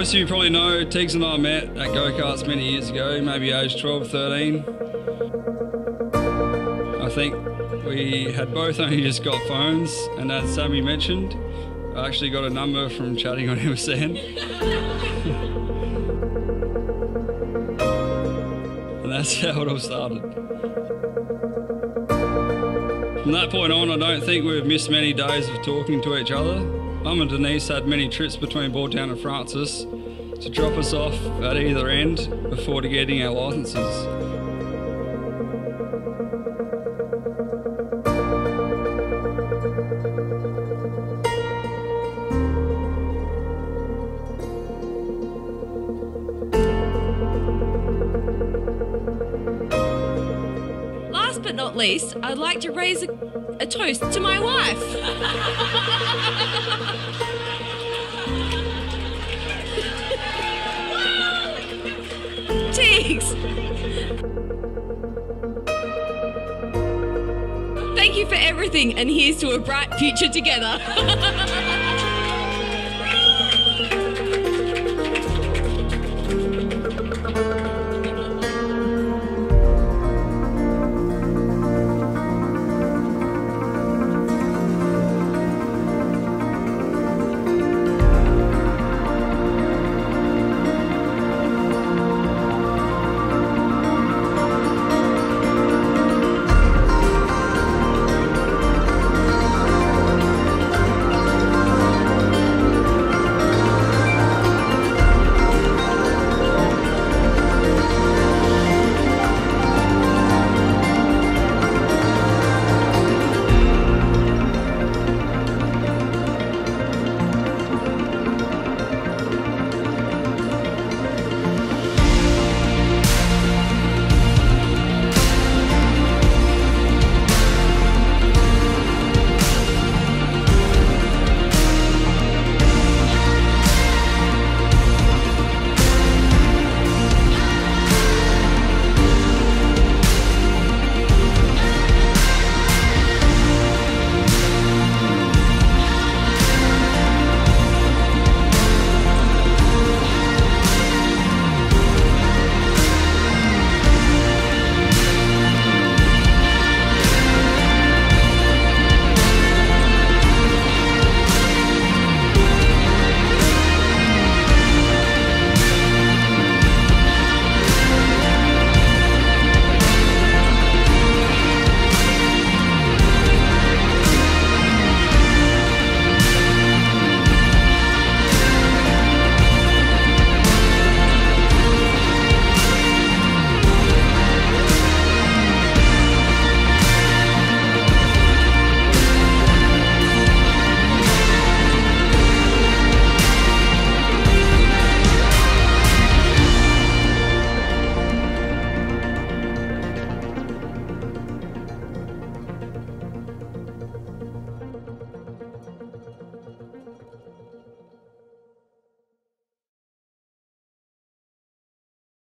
most of you probably know, Tiggs and I met at go-karts many years ago, maybe age 12, 13. I think we had both only just got phones, and as Sammy mentioned, I actually got a number from chatting on MSN. And that's how it all started. From that point on, I don't think we've missed many days of talking to each other. Mum and Denise had many trips between Bortown and Francis to drop us off at either end before getting our licences. But not least, I'd like to raise a toast to my wife. Tiggs. Thank you for everything, and here's to a bright future together.